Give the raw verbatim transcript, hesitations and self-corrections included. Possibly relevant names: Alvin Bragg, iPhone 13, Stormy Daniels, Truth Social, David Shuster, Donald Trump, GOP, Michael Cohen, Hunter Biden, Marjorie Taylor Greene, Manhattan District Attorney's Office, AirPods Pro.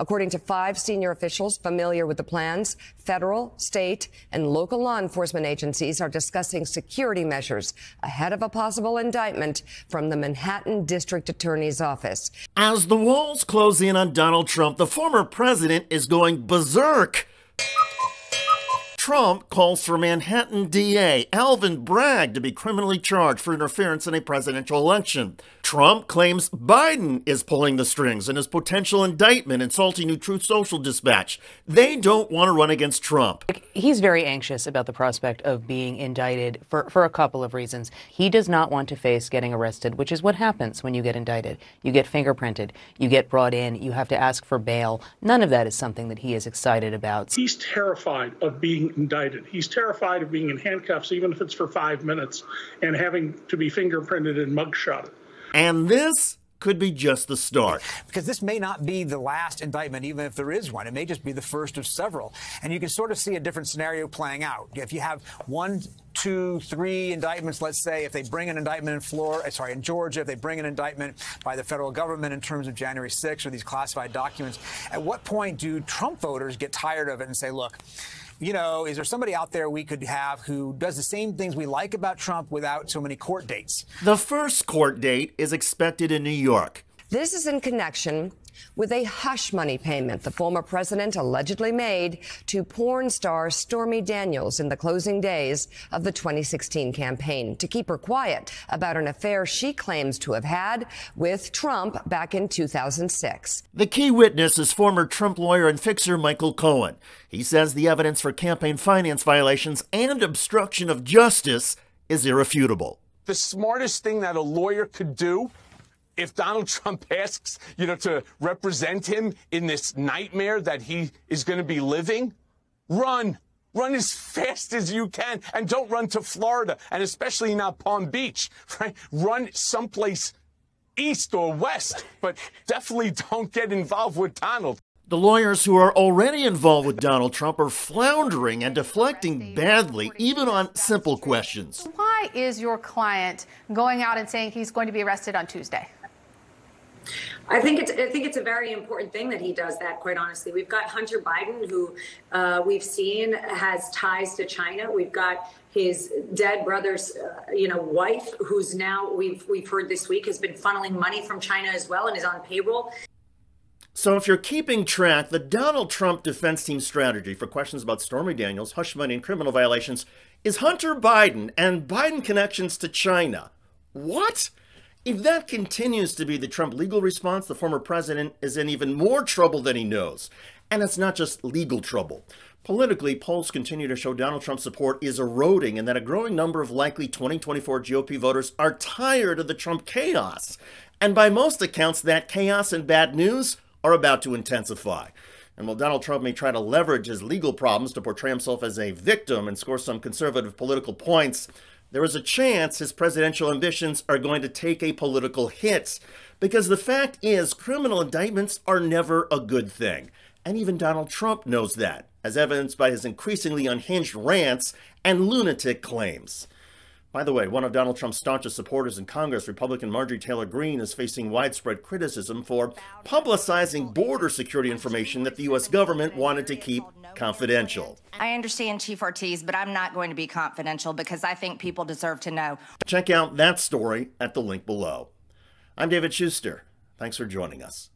According to five senior officials familiar with the plans, federal, state, and local law enforcement agencies are discussing security measures ahead of a possible indictment from the Manhattan District Attorney's Office. As the walls close in on Donald Trump, the former president is going berserk. Trump calls for Manhattan D A Alvin Bragg to be criminally charged for interference in a presidential election. Trump claims Biden is pulling the strings in his potential indictment, insulting new Truth Social dispatch. They don't want to run against Trump. He's very anxious about the prospect of being indicted for, for a couple of reasons. He does not want to face getting arrested, which is what happens when you get indicted. You get fingerprinted. You get brought in. You have to ask for bail. None of that is something that he is excited about. He's terrified of being indicted. He's terrified of being in handcuffs, even if it's for five minutes, and having to be fingerprinted and mugshotted. And this could be just the start. Because this may not be the last indictment, even if there is one. It may just be the first of several. And you can sort of see a different scenario playing out. If you have one, two, three indictments, let's say, if they bring an indictment in Florida, sorry, in Georgia, if they bring an indictment by the federal government in terms of January sixth or these classified documents, at what point do Trump voters get tired of it and say, look, you know, is there somebody out there we could have who does the same things we like about Trump without so many court dates? The first court date is expected in New York. This is in connection with a hush money payment the former president allegedly made to porn star Stormy Daniels in the closing days of the twenty sixteen campaign to keep her quiet about an affair she claims to have had with Trump back in two thousand six. The key witness is former Trump lawyer and fixer Michael Cohen. He says the evidence for campaign finance violations and obstruction of justice is irrefutable. The smartest thing that a lawyer could do, if Donald Trump asks, you know, to represent him in this nightmare that he is going to be living, run. Run as fast as you can. And don't run to Florida, and especially not Palm Beach. Right? Run someplace east or west, but definitely don't get involved with Donald. The lawyers who are already involved with Donald Trump are floundering and deflecting badly, even on simple questions. Why is your client going out and saying he's going to be arrested on Tuesday? I think it's I think it's a very important thing that he does that, quite honestly. We've got Hunter Biden, who uh, we've seen has ties to China. We've got his dead brother's, uh, you know, wife, who's now we've we've heard this week has been funneling money from China as well and is on payroll. So if you're keeping track, the Donald Trump defense team strategy for questions about Stormy Daniels, hush money, and criminal violations is Hunter Biden and Biden connections to China. What? If that continues to be the Trump legal response, the former president is in even more trouble than he knows. And it's not just legal trouble. Politically, polls continue to show Donald Trump's support is eroding and that a growing number of likely twenty twenty-four G O P voters are tired of the Trump chaos. And by most accounts, that chaos and bad news are about to intensify. And while Donald Trump may try to leverage his legal problems to portray himself as a victim and score some conservative political points, there is a chance his presidential ambitions are going to take a political hit, because the fact is criminal indictments are never a good thing. And even Donald Trump knows that, as evidenced by his increasingly unhinged rants and lunatic claims. By the way, one of Donald Trump's staunchest supporters in Congress, Republican Marjorie Taylor Greene, is facing widespread criticism for publicizing border security information that the U S government wanted to keep confidential. I understand, Chief Ortiz, but I'm not going to be confidential because I think people deserve to know. Check out that story at the link below. I'm David Shuster. Thanks for joining us.